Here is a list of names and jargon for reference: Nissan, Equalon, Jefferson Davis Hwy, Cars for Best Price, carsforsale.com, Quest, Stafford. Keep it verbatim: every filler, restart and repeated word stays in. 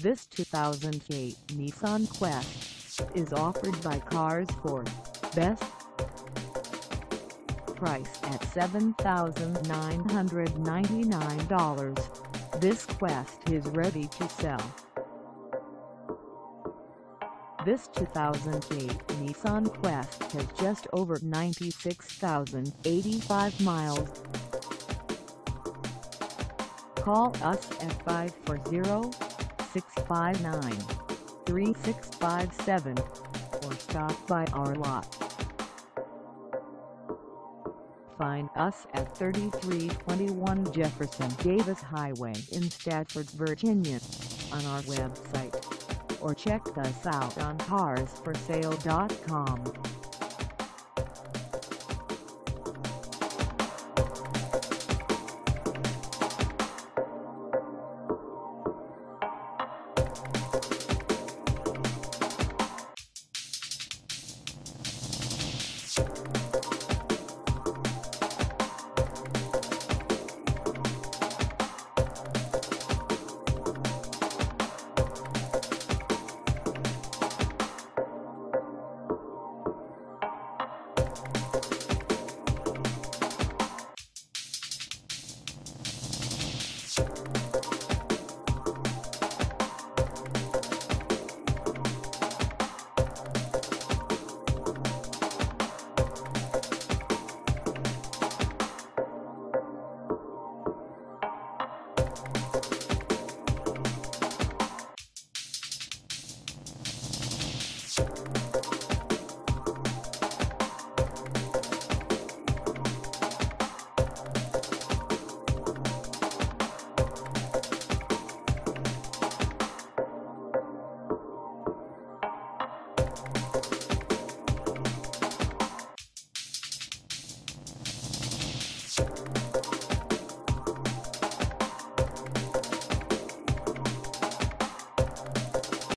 This two thousand eight Nissan Quest is offered by Cars for Best Price at seven thousand nine hundred ninety-nine dollars. This Quest is ready to sell. This two thousand eight Nissan Quest has just over ninety-six thousand eighty-five miles. Call us at five four zero, six five nine, three six five seven or stop by our lot. Find us at thirty-three twenty-one Jefferson Davis Highway in Stafford, Virginia, on our website, or check us out on cars for sale dot com.